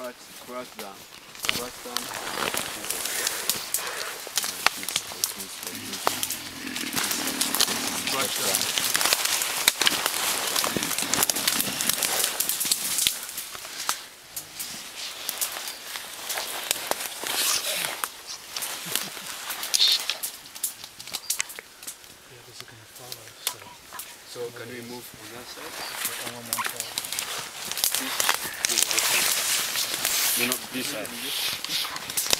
Scratch them. Can we move on that side? No, this side.